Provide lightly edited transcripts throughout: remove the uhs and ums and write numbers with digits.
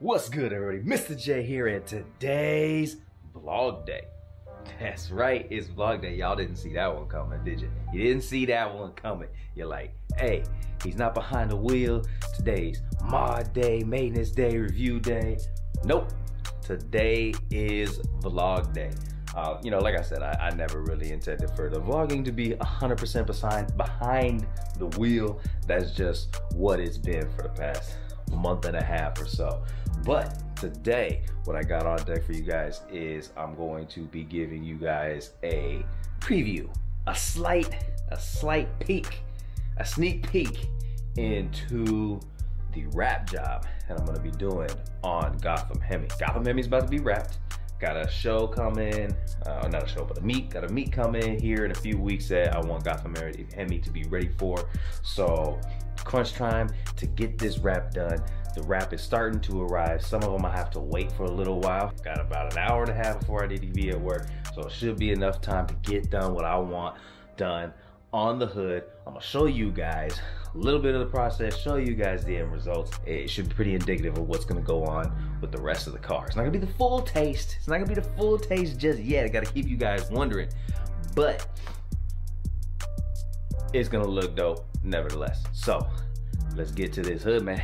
What's good, everybody? Mr. J here, and today's vlog day. That's right, it's vlog day. Y'all didn't see that one coming, did you? You didn't see that one coming. You're like, hey, he's not behind the wheel. Today's mod day, maintenance day, review day. Nope, today is vlog day. You know, like I said, I never really intended for the vlogging to be 100% behind the wheel. That's just what it's been for the past month and a half or so. But today, what I got on deck for you guys is I'm going to be giving you guys a preview, a slight peek, a sneak peek into the wrap job that I'm going to be doing on Gotham Hemi. Gotham Hemi's about to be wrapped. Got a show coming, not a show, but a meet. Got a meet coming here in a few weeks that I want Gotham Hemi to be ready for. So crunch time to get this wrap done. The wrap is starting to arrive. Some of them I have to wait for a little while. Got about an hour and a half before I need to be at work, so it should be enough time to get done what I want done on the hood. I'm gonna show you guys a little bit of the process, show you guys the end results. It should be pretty indicative of what's gonna go on with the rest of the car. It's not gonna be the full taste. It's not gonna be the full taste just yet. I gotta keep you guys wondering, but it's gonna look dope nevertheless. So let's get to this hood, man.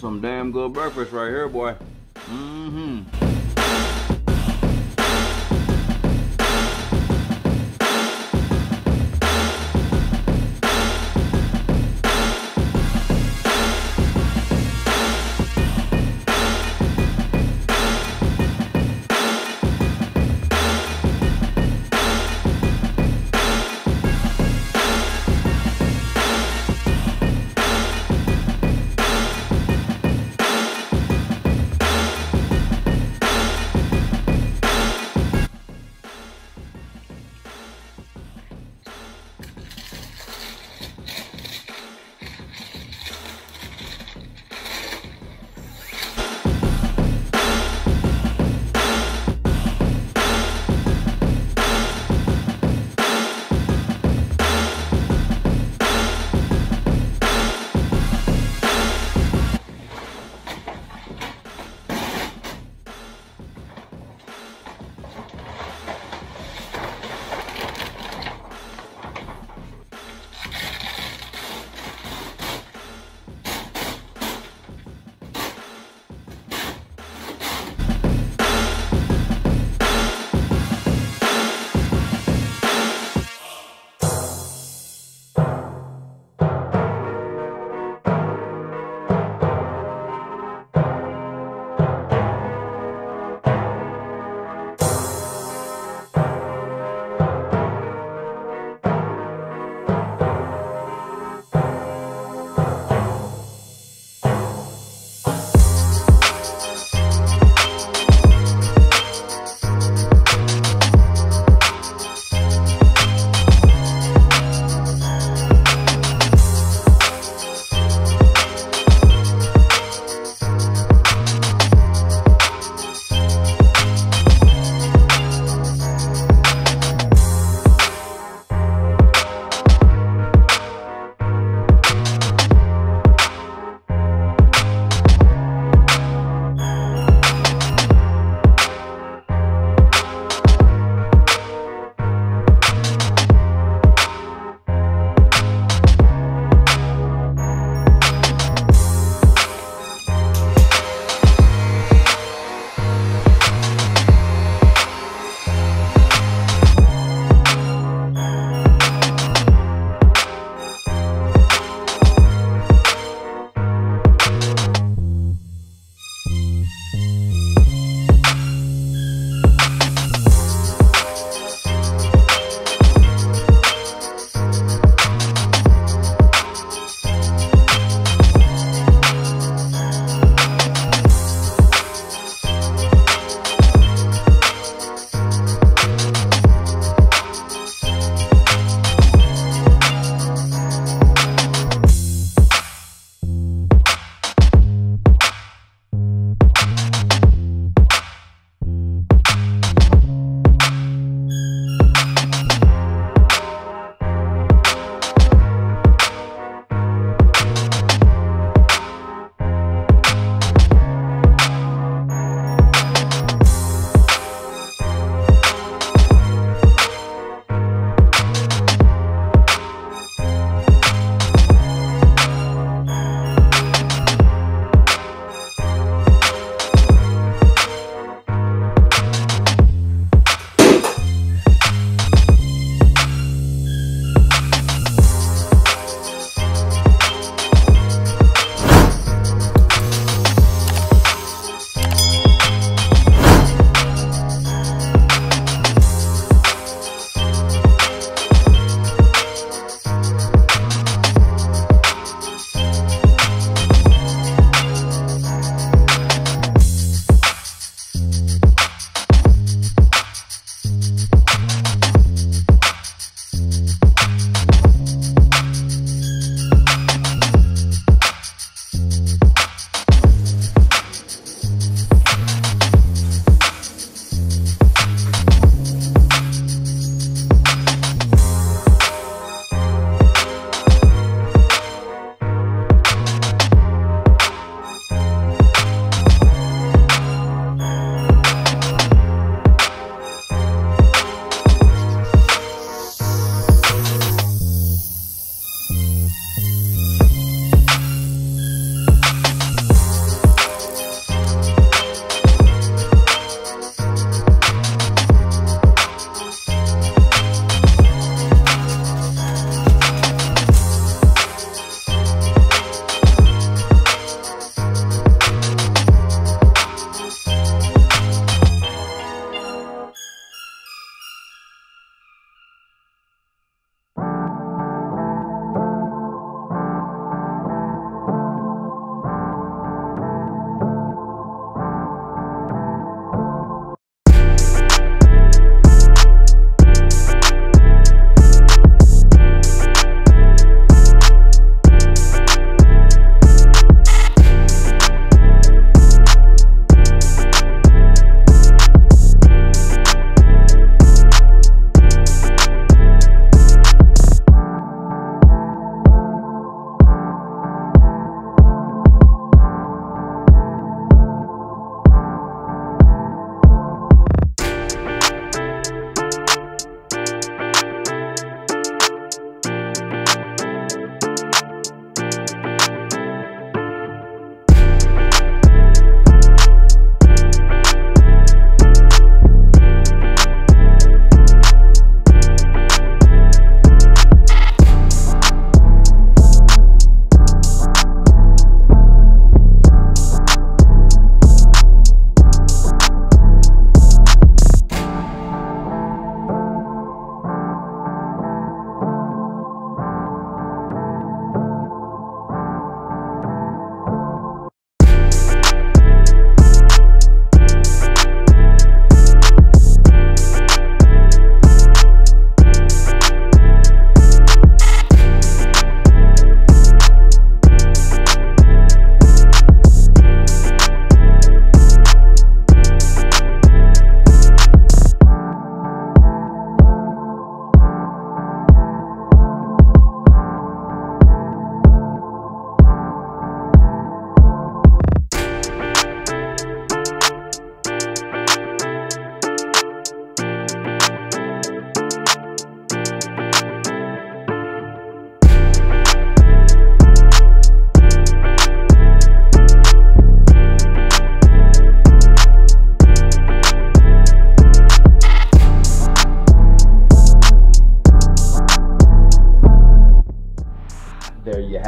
Some damn good breakfast right here, boy.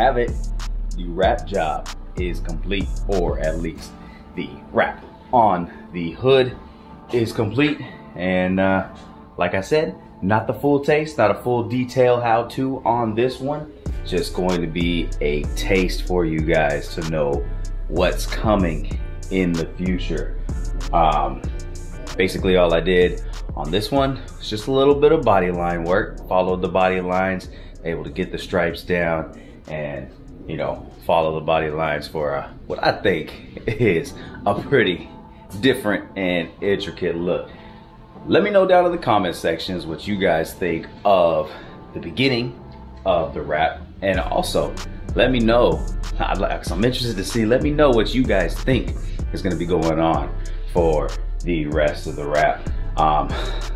have it. The wrap job is complete, or at least the wrap on the hood is complete. And like I said, not the full taste, not a full detail how-to on this one. Just going to be a taste for you guys to know what's coming in the future. Basically all I did on this one was just a little bit of body line work, followed the body lines, able to get the stripes down, and you know, follow the body lines for what I think is a pretty different and intricate look. Let me know down in the comment sections what you guys think of the beginning of the wrap, and also let me know, I'm interested to see, let me know what you guys think is going to be going on for the rest of the wrap.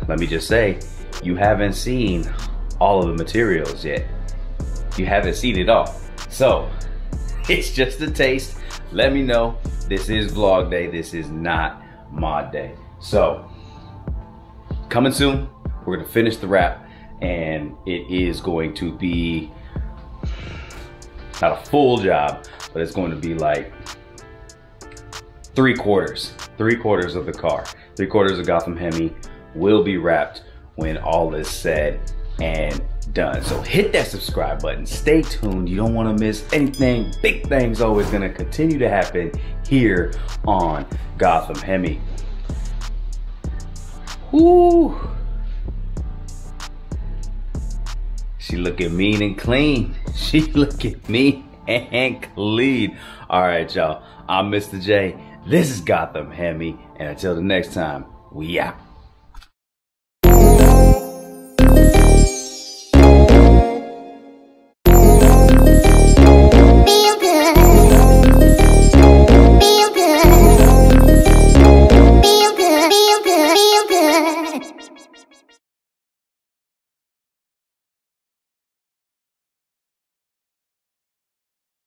Let me just say, you haven't seen all of the materials yet, you haven't seen it all, so it's just a taste. Let me know. This is vlog day, this is not mod day. So coming soon, we're gonna finish the wrap, and it is going to be not a full job, but it's going to be like three quarters of the car, 3/4 of Gotham Hemi will be wrapped when all is said and done. So hit that subscribe button, stay tuned, you don't want to miss anything. Big things always going to continue to happen here on Gotham Hemi. Ooh, she looking mean and clean. She looking mean and clean. All right, y'all. I'm Mr. J. This is Gotham Hemi. And until the next time, we out.